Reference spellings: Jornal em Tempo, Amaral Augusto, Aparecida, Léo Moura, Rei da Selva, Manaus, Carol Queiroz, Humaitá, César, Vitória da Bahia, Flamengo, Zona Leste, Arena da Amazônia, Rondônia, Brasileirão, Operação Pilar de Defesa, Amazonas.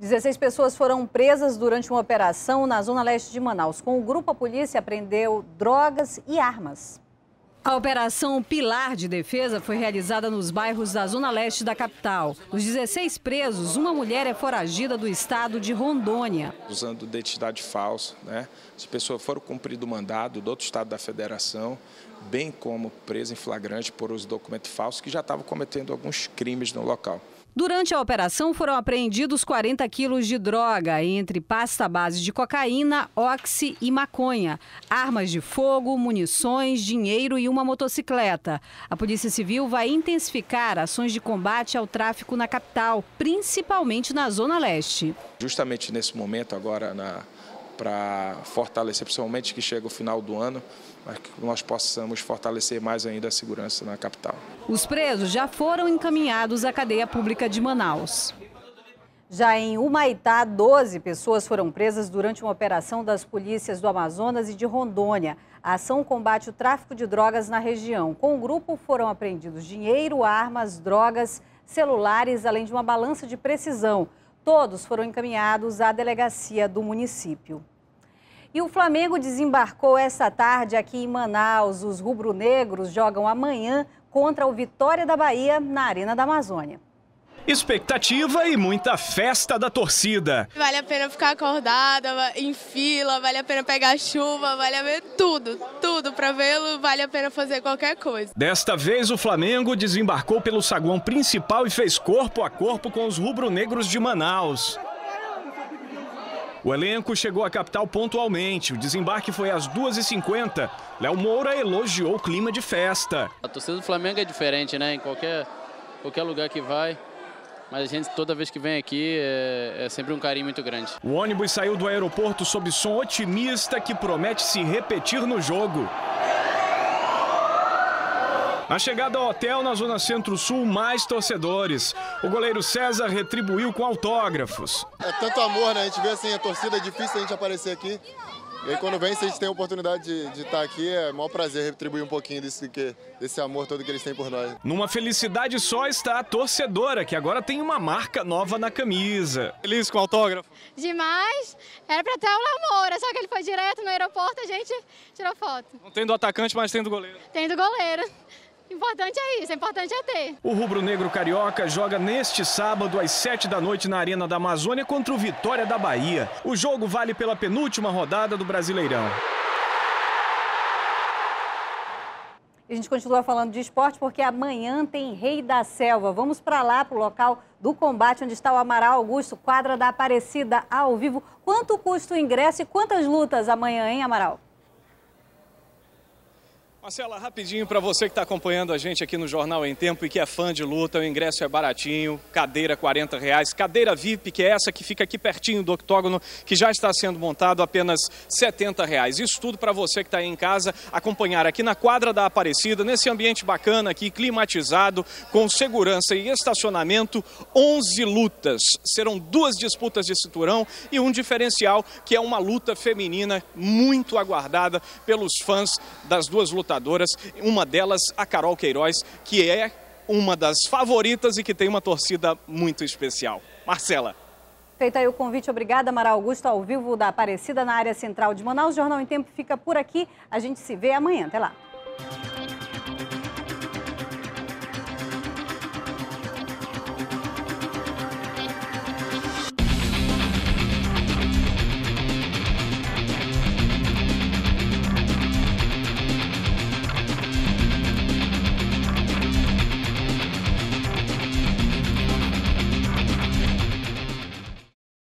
16 pessoas foram presas durante uma operação na Zona Leste de Manaus. Com o grupo, a polícia apreendeu drogas e armas. A Operação Pilar de Defesa foi realizada nos bairros da Zona Leste da capital. Dos 16 presos, uma mulher é foragida do estado de Rondônia. Usando identidade falsa, né? As pessoas foram cumprido o mandado do outro estado da federação, bem como presa em flagrante por uso de documento falso, que já estavam cometendo alguns crimes no local. Durante a operação foram apreendidos 40 quilos de droga, entre pasta à base de cocaína, oxi e maconha, armas de fogo, munições, dinheiro e uma motocicleta. A Polícia Civil vai intensificar ações de combate ao tráfico na capital, principalmente na Zona Leste. Justamente nesse momento agora, para fortalecer, principalmente que chega o final do ano, para que nós possamos fortalecer mais ainda a segurança na capital. Os presos já foram encaminhados à cadeia pública de Manaus. Já em Humaitá, 12 pessoas foram presas durante uma operação das polícias do Amazonas e de Rondônia. A ação combate o tráfico de drogas na região. Com o grupo foram apreendidos dinheiro, armas, drogas, celulares, além de uma balança de precisão. Todos foram encaminhados à delegacia do município. E o Flamengo desembarcou essa tarde aqui em Manaus. Os rubro-negros jogam amanhã contra o Vitória da Bahia na Arena da Amazônia. Expectativa e muita festa da torcida. Vale a pena ficar acordada, em fila, vale a pena pegar chuva, vale a pena tudo para vê-lo, vale a pena fazer qualquer coisa. Desta vez o Flamengo desembarcou pelo saguão principal e fez corpo a corpo com os rubro-negros de Manaus. O elenco chegou à capital pontualmente. O desembarque foi às 2h50. Léo Moura elogiou o clima de festa. A torcida do Flamengo é diferente, né? Em qualquer lugar que vai. Mas a gente, toda vez que vem aqui, é sempre um carinho muito grande. O ônibus saiu do aeroporto sob som otimista que promete se repetir no jogo. Na chegada ao hotel, na Zona Centro-Sul, mais torcedores. O goleiro César retribuiu com autógrafos. É tanto amor, né? A gente vê assim, a torcida é difícil a gente aparecer aqui. E aí, quando vem, se a gente tem a oportunidade de estar aqui, é o maior prazer retribuir um pouquinho desse amor todo que eles têm por nós. Numa felicidade só está a torcedora, que agora tem uma marca nova na camisa. Feliz com o autógrafo? Demais. Era para ter o Léo Moura, só que ele foi direto no aeroporto, a gente tirou foto. Não tem do atacante, mas tem do goleiro. Tem do goleiro. Importante é isso, importante é ter. O rubro-negro carioca joga neste sábado às 19h na Arena da Amazônia contra o Vitória da Bahia. O jogo vale pela penúltima rodada do Brasileirão. A gente continua falando de esporte porque amanhã tem Rei da Selva. Vamos para lá, para o local do combate, onde está o Amaral Augusto, quadra da Aparecida, ao vivo. Quanto custa o ingresso e quantas lutas amanhã, hein, Amaral? Marcela, rapidinho, para você que está acompanhando a gente aqui no Jornal em Tempo e que é fã de luta, o ingresso é baratinho, cadeira R$ 40, cadeira VIP, que é essa que fica aqui pertinho do octógono, que já está sendo montado, apenas R$ 70. Isso tudo para você que está aí em casa, acompanhar aqui na quadra da Aparecida, nesse ambiente bacana aqui, climatizado, com segurança e estacionamento, 11 lutas. Serão 2 disputas de cinturão e um diferencial, que é uma luta feminina muito aguardada pelos fãs das duas lutadoras. Uma delas, a Carol Queiroz, que é uma das favoritas e que tem uma torcida muito especial. Marcela. Feito aí o convite, obrigada, Amaral Augusto, ao vivo da Aparecida, na área central de Manaus. O Jornal em Tempo fica por aqui. A gente se vê amanhã. Até lá.